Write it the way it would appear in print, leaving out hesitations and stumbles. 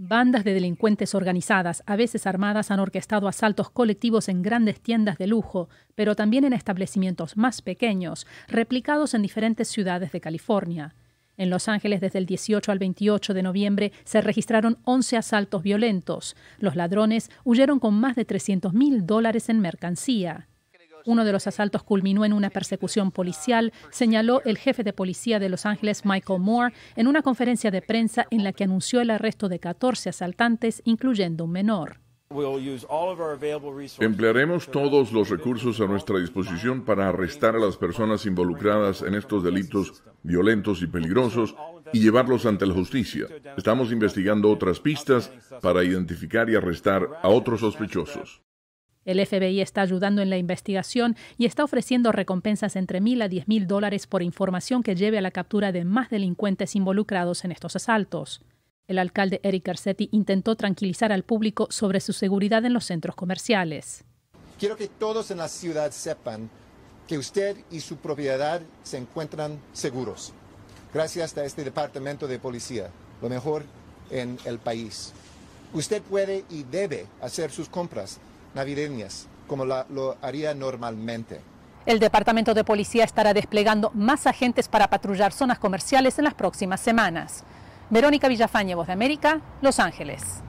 Bandas de delincuentes organizadas, a veces armadas, han orquestado asaltos colectivos en grandes tiendas de lujo, pero también en establecimientos más pequeños, replicados en diferentes ciudades de California. En Los Ángeles, desde el 18 al 28 de noviembre, se registraron 11 asaltos violentos. Los ladrones huyeron con más de $300.000 en mercancía. Uno de los asaltos culminó en una persecución policial, señaló el jefe de policía de Los Ángeles, Michael Moore, en una conferencia de prensa en la que anunció el arresto de 14 asaltantes, incluyendo un menor. Emplearemos todos los recursos a nuestra disposición para arrestar a las personas involucradas en estos delitos violentos y peligrosos y llevarlos ante la justicia. Estamos investigando otras pistas para identificar y arrestar a otros sospechosos. El FBI está ayudando en la investigación y está ofreciendo recompensas entre $1.000 a $10.000 por información que lleve a la captura de más delincuentes involucrados en estos asaltos. El alcalde Eric Garcetti intentó tranquilizar al público sobre su seguridad en los centros comerciales. Quiero que todos en la ciudad sepan que usted y su propiedad se encuentran seguros. Gracias a este departamento de policía, lo mejor en el país. Usted puede y debe hacer sus compras navideñas, como lo haría normalmente. El Departamento de Policía estará desplegando más agentes para patrullar zonas comerciales en las próximas semanas. Verónica Villafañe, Voz de América, Los Ángeles.